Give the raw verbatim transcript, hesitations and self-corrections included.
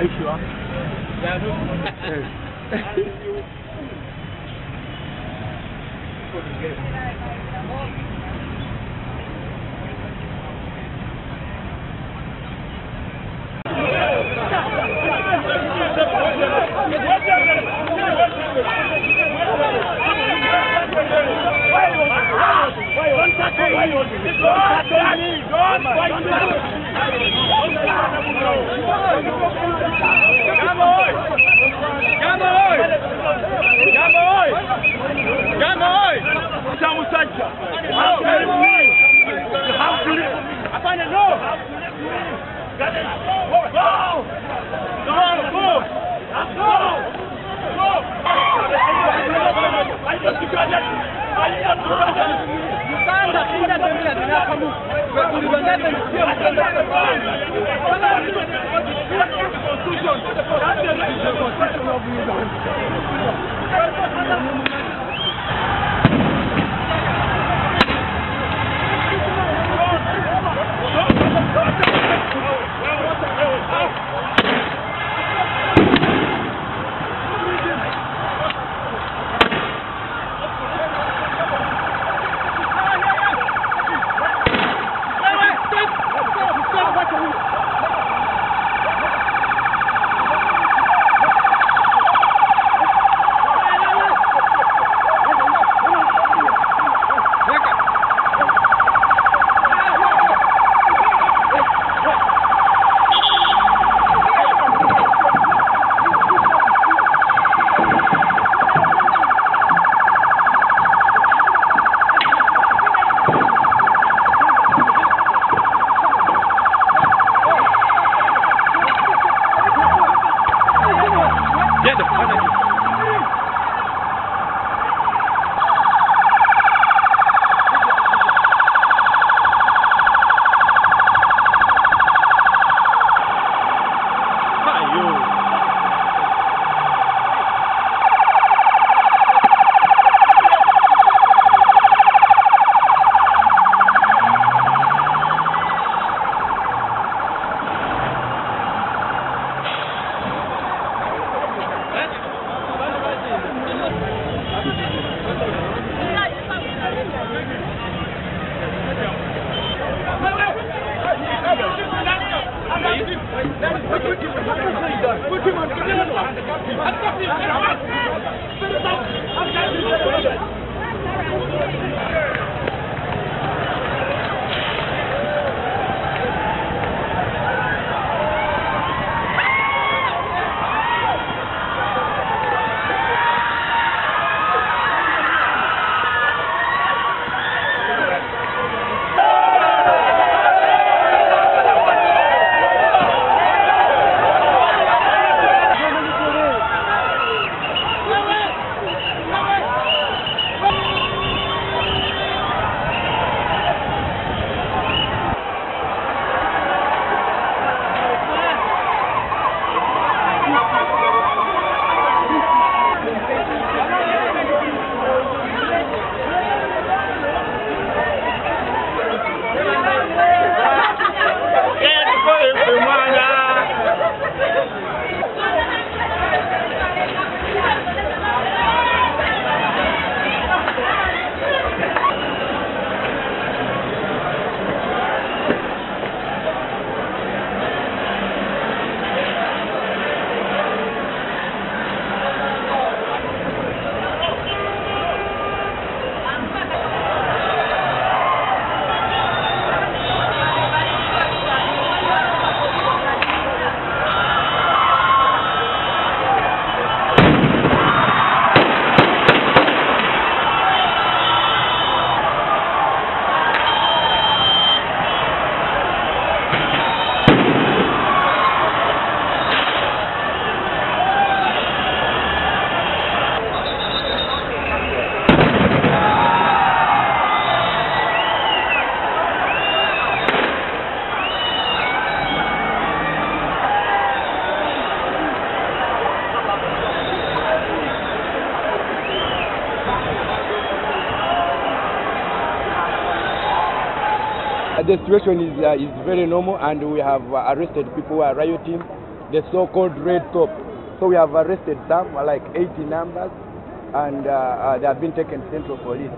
Are you sure? Yeah, no. The situation is, uh, is very normal, and we have uh, arrested people who are rioting. the so-called Redtop. So we have arrested some, like eighty numbers, and uh, uh, they have been taken to Central Police.